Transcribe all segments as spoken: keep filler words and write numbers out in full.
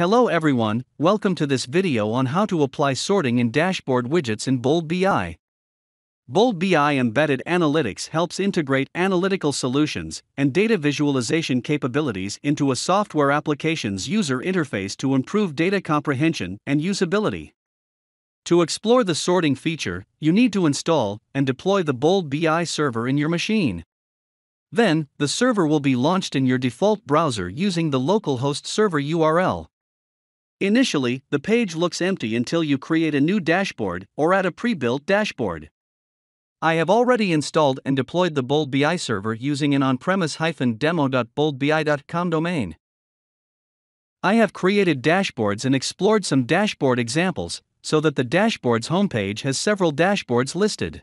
Hello everyone, welcome to this video on how to apply sorting in dashboard widgets in Bold B I. Bold B I Embedded Analytics helps integrate analytical solutions and data visualization capabilities into a software application's user interface to improve data comprehension and usability. To explore the sorting feature, you need to install and deploy the Bold B I server in your machine. Then, the server will be launched in your default browser using the localhost server U R L. Initially, the page looks empty until you create a new dashboard or add a pre-built dashboard. I have already installed and deployed the Bold B I server using an on-premise-demo dot bold B I dot com domain. I have created dashboards and explored some dashboard examples so that the dashboard's homepage has several dashboards listed.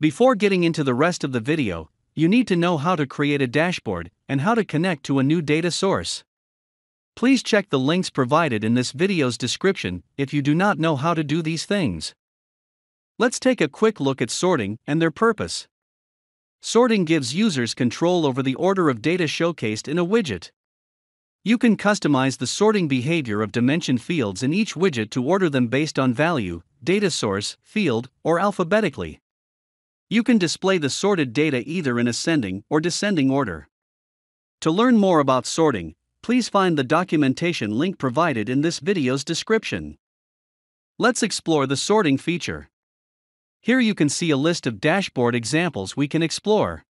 Before getting into the rest of the video, you need to know how to create a dashboard and how to connect to a new data source. Please check the links provided in this video's description if you do not know how to do these things. Let's take a quick look at sorting and their purpose. Sorting gives users control over the order of data showcased in a widget. You can customize the sorting behavior of dimension fields in each widget to order them based on value, data source, field, or alphabetically. You can display the sorted data either in ascending or descending order. To learn more about sorting, please find the documentation link provided in this video's description. Let's explore the sorting feature. Here you can see a list of dashboard examples we can explore.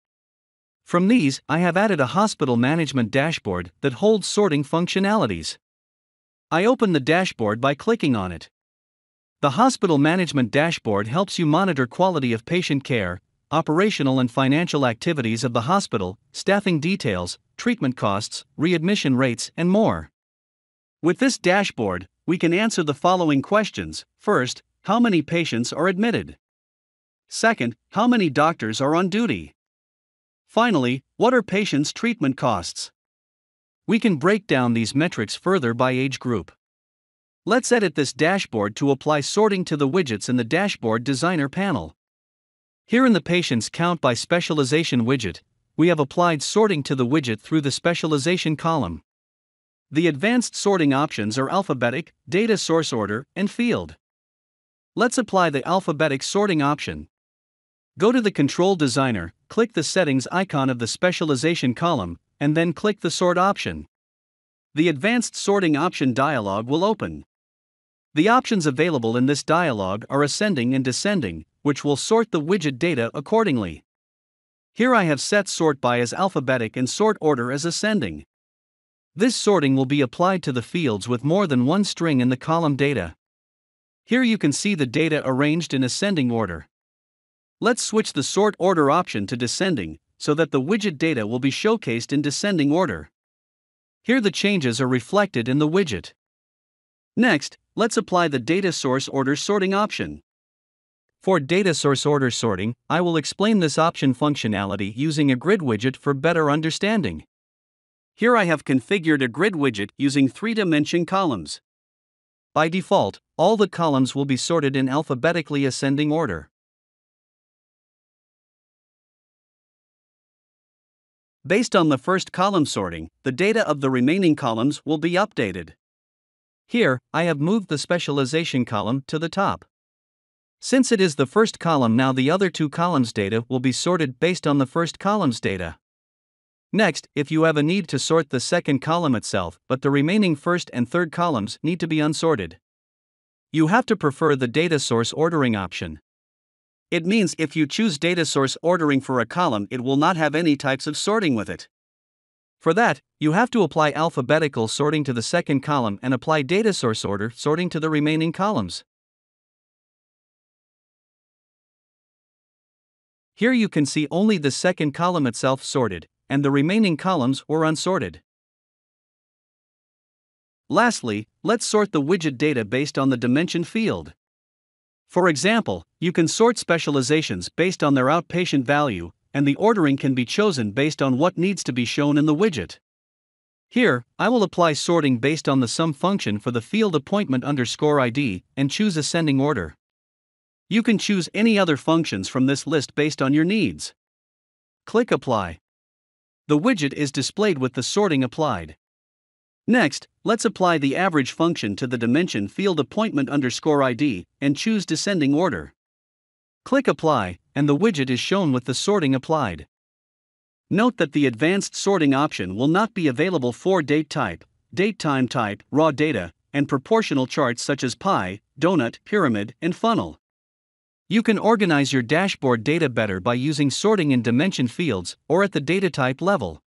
From these, I have added a hospital management dashboard that holds sorting functionalities. I open the dashboard by clicking on it. The hospital management dashboard helps you monitor quality of patient care, operational and financial activities of the hospital, staffing details, treatment costs, readmission rates, and more. With this dashboard, we can answer the following questions. First, how many patients are admitted? Second, how many doctors are on duty? Finally, what are patients' treatment costs? We can break down these metrics further by age group. Let's edit this dashboard to apply sorting to the widgets in the Dashboard Designer panel. Here in the Patients Count by Specialization widget, we have applied sorting to the widget through the Specialization column. The advanced sorting options are alphabetic, data source order, and field. Let's apply the alphabetic sorting option. Go to the Control Designer, click the Settings icon of the Specialization column, and then click the Sort option. The Advanced Sorting option dialog will open. The options available in this dialog are ascending and descending, which will sort the widget data accordingly. Here I have set sort by as alphabetic and sort order as ascending. This sorting will be applied to the fields with more than one string in the column data. Here you can see the data arranged in ascending order. Let's switch the sort order option to descending so that the widget data will be showcased in descending order. Here the changes are reflected in the widget. Next, let's apply the data source order sorting option. For data source order sorting, I will explain this option functionality using a grid widget for better understanding. Here I have configured a grid widget using three-dimension columns. By default, all the columns will be sorted in alphabetically ascending order. Based on the first column sorting, the data of the remaining columns will be updated. Here, I have moved the specialization column to the top. Since it is the first column now, the other two columns' data will be sorted based on the first column's data. Next, if you have a need to sort the second column itself, but the remaining first and third columns need to be unsorted, you have to prefer the data source ordering option. It means if you choose data source ordering for a column, it will not have any types of sorting with it. For that, you have to apply alphabetical sorting to the second column and apply data source order sorting to the remaining columns. Here you can see only the second column itself sorted, and the remaining columns were unsorted. Lastly, let's sort the widget data based on the dimension field. For example, you can sort specializations based on their outpatient value, and the ordering can be chosen based on what needs to be shown in the widget. Here, I will apply sorting based on the sum function for the field appointment underscore I D and choose ascending order. You can choose any other functions from this list based on your needs. Click Apply. The widget is displayed with the sorting applied. Next, let's apply the average function to the dimension field appointment underscore I D and choose descending order. Click Apply, and the widget is shown with the sorting applied. Note that the advanced sorting option will not be available for date type, date time type, raw data, and proportional charts such as pie, donut, pyramid, and funnel. You can organize your dashboard data better by using sorting in dimension fields or at the data type level.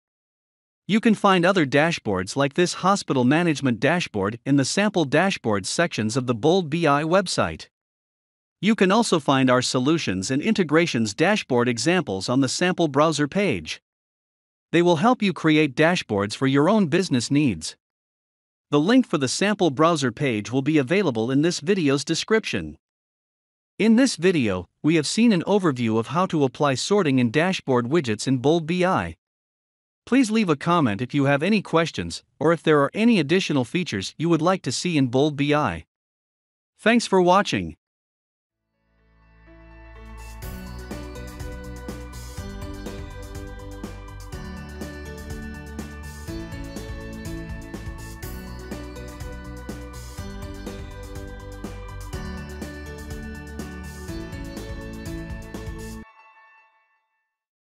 You can find other dashboards like this hospital management dashboard in the sample dashboards sections of the Bold B I website. You can also find our solutions and integrations dashboard examples on the sample browser page. They will help you create dashboards for your own business needs. The link for the sample browser page will be available in this video's description. In this video, we have seen an overview of how to apply sorting in dashboard widgets in Bold B I. Please leave a comment if you have any questions or if there are any additional features you would like to see in Bold B I. Thanks for watching.